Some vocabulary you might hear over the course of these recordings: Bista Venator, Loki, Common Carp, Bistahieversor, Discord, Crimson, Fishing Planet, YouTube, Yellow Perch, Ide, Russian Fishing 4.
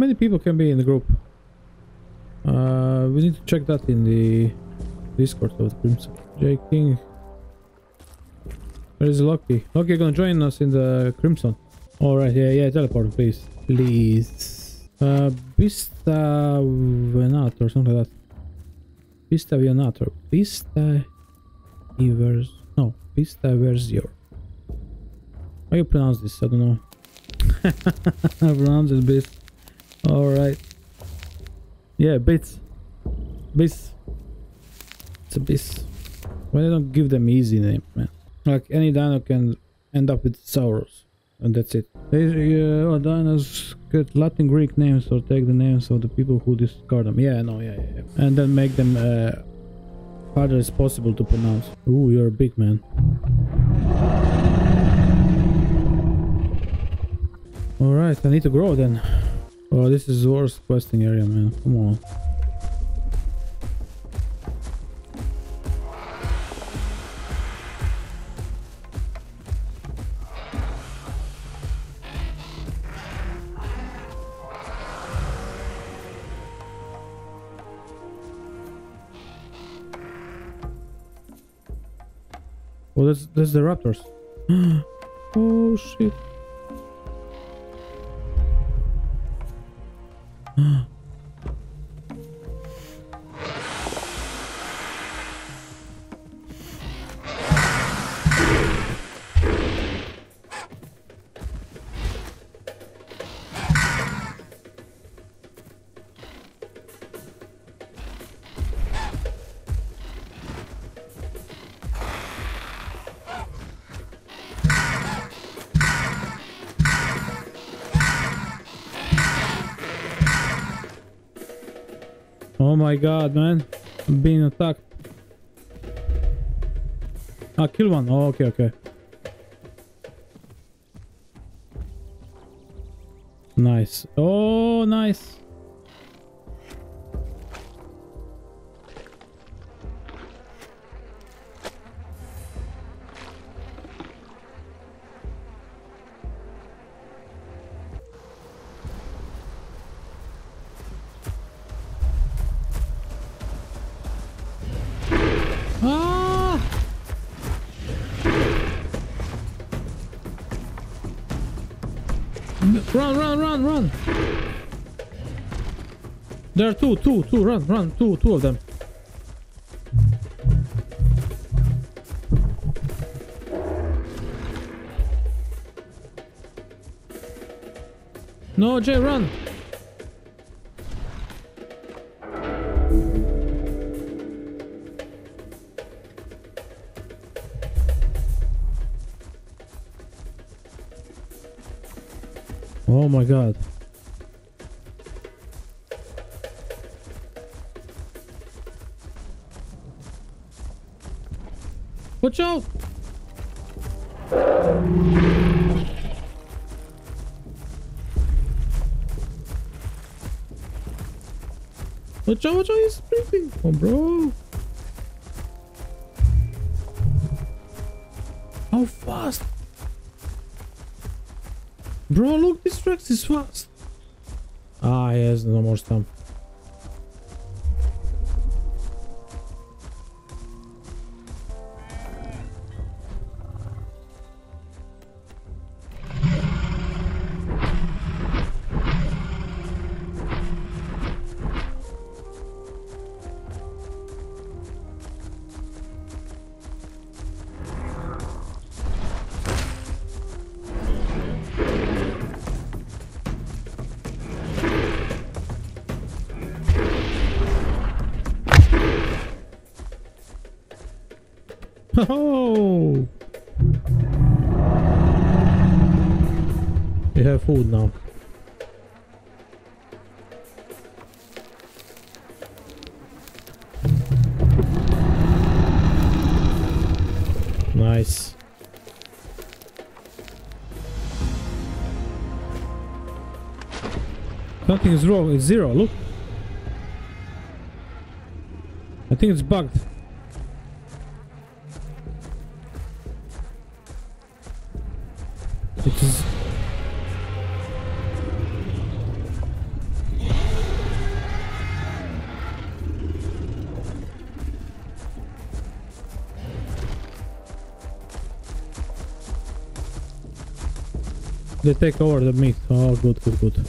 many people can be in the group? We need to check that in the Discord of the Crimson. J King. Where is Loki? Loki gonna join us in the Crimson. Alright, yeah, teleport, please. Please. Bista Venator or something like that. Bista Venator. Bistahieversor. No, Bistahieversor. How you pronounce this? I don't know. I pronounce it Bist. Alright. Yeah, Bits. It's a Bist. Why they don't give them easy name, man? Like any dino can end up with Sauros. And that's it. All dinos get Latin Greek names or take the names of the people who discard them. Yeah. And then make them harder as possible to pronounce. Ooh, you're a big man. Alright, I need to grow then. Oh, this is the worst questing area, man. Come on. Oh, that's the raptors. Oh shit. Oh my god, man, I'm being attacked. Ah, kill one. Oh, okay. Nice. Oh, nice. Run! There are two, run, two of them. No, Jay, run! Oh my god. Watch out! Watch out, he's creeping! Oh bro! How fast! Bro, look, this Rex is fast. Ah, he has no more stamp. Oh! We have food now. Nice. Something is wrong. It's zero. Look. I think it's bugged. It is. They take over the mix. Oh, good, good, good.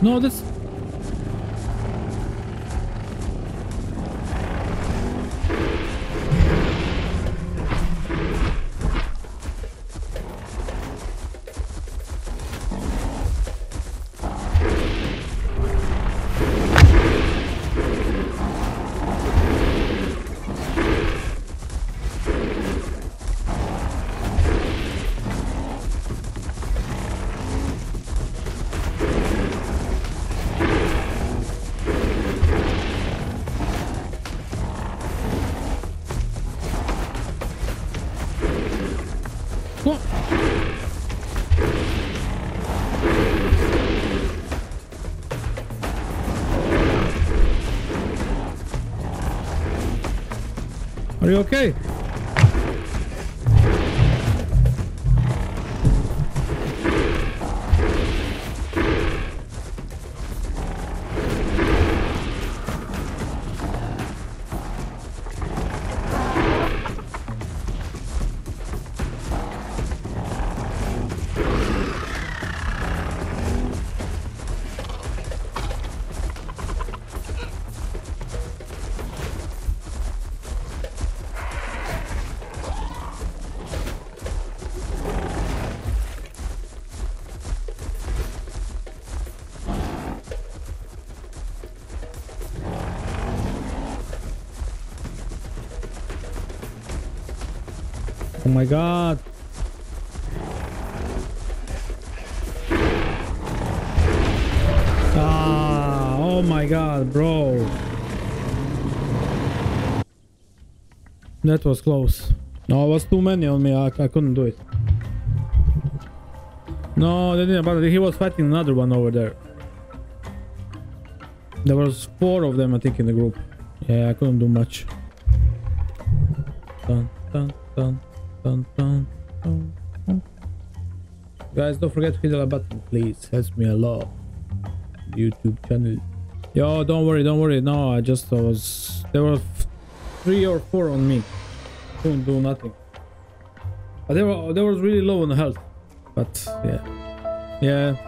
No, this... Are you okay? Oh my God. Ah, oh my God, bro. That was close. No, it was too many on me. I couldn't do it. No, they didn't bother. He was fighting another one over there. There was 4 of them, I think, in the group. Yeah, I couldn't do much. Dun, dun, dun. Dun, dun, dun, dun. Guys, don't forget to hit the like button, please. Helps me a lot. YouTube channel. Yo, don't worry, don't worry. No, I just was. There were 3 or 4 on me. Couldn't do nothing. But they were really low on health. But yeah, yeah.